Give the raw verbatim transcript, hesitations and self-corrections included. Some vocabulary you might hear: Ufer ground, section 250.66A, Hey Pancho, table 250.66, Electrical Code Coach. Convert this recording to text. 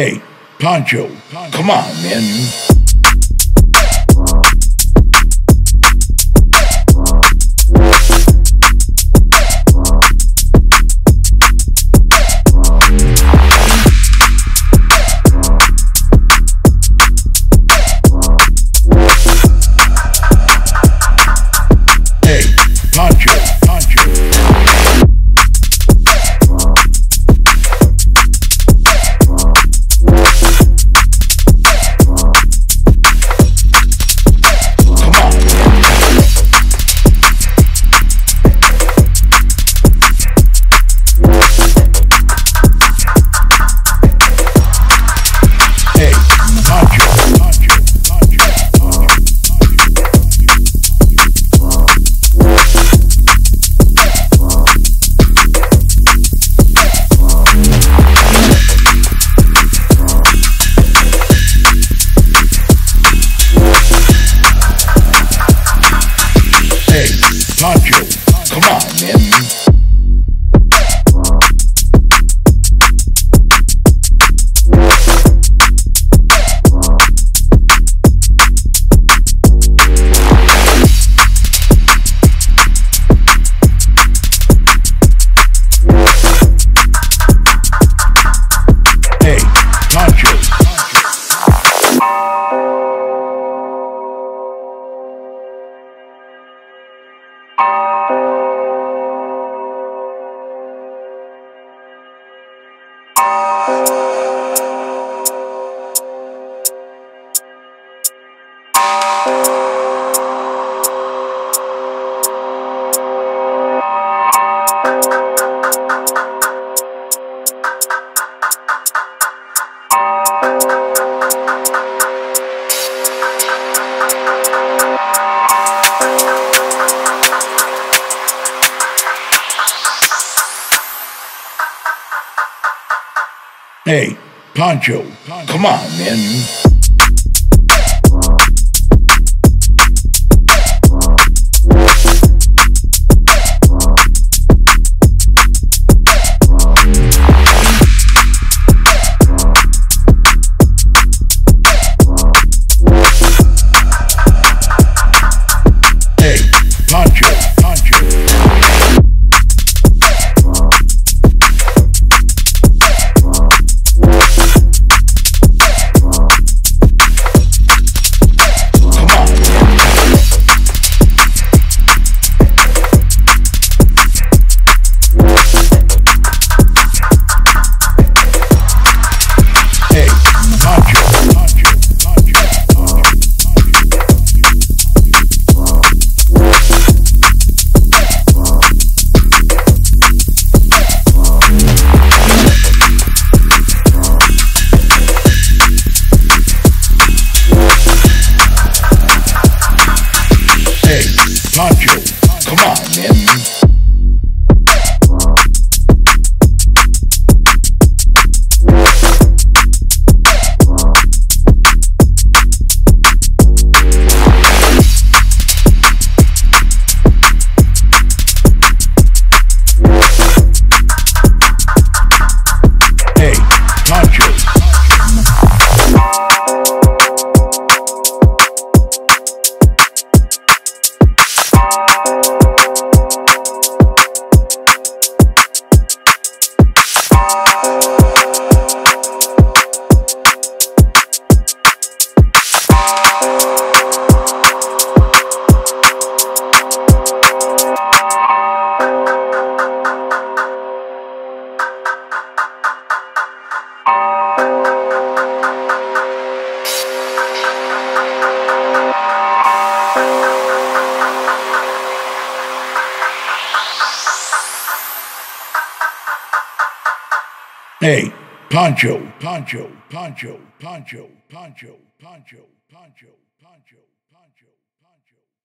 Hey, Pancho, come on, man. Pancho, come on, man. Hey, Pancho, come on, man. Hey, Pancho, Pancho, Pancho, Pancho, Pancho, Pancho, Pancho, Pancho, Pancho.